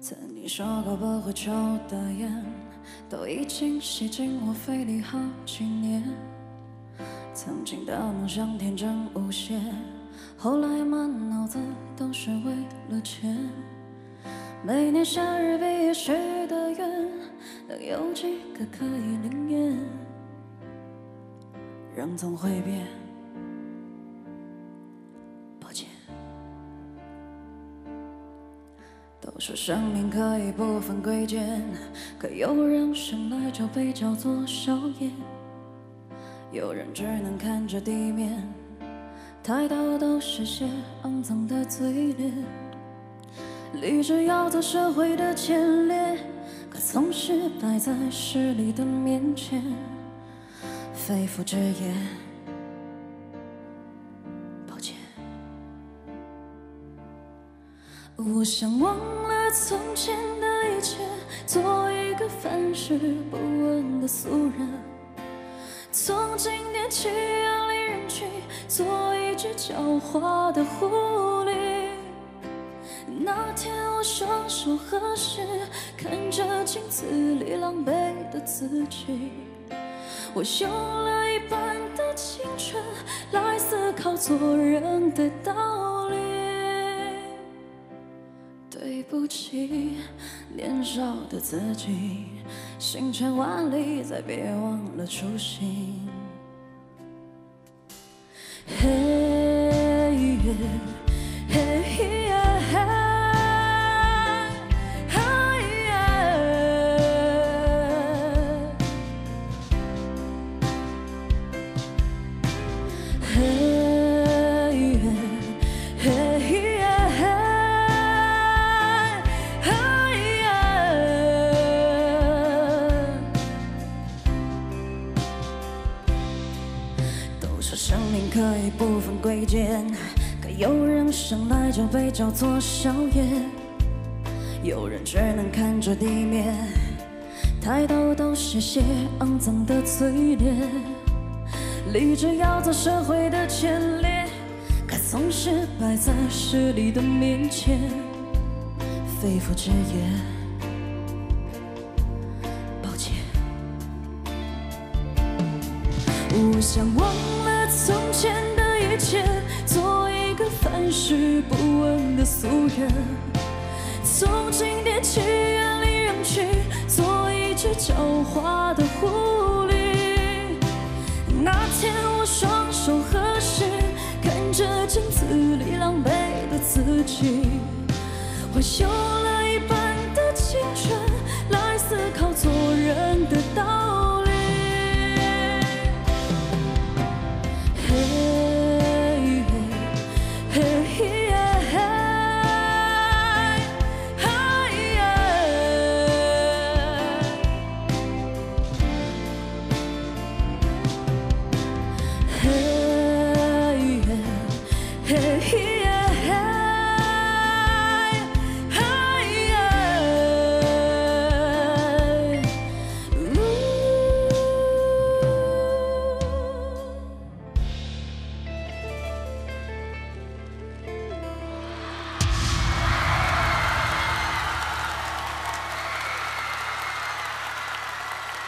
曾经说过不会抽的烟，都已经吸进我肺里好几年。曾经的梦想天真无邪，后来满脑子都是为了钱。每年夏日毕业许的愿，能有几个可以灵验？人总会变。 都说生命可以不分贵贱，可有人生来就被叫做少爷，有人只能看着地面，抬头都是些肮脏的嘴脸。立志要做社会的前列，可总是摆在势力的面前，肺腑之言。 我想忘了从前的一切，做一个凡事不问的俗人。从今天起，远离人群，做一只狡猾的狐狸。那天我双手合十，看着镜子里狼狈的自己。我用了一半的青春，来思考做人的道理。 对不起，年少的自己，行千万里，再别忘了初心。嘿耶，嘿耶，嘿耶，嘿耶，嘿耶。 生命可以不分贵贱，可有人生来就被叫做少爷，有人只能看着地面，抬头都是些肮脏的嘴脸。立志要做社会的前列，可总是摆在势力的面前，肺腑之言。 我想忘了从前的一切，做一个凡事不问的俗人。从今天起，远离人群，做一只狡猾的狐狸。那天我双手合十，看着镜子里狼狈的自己，我用。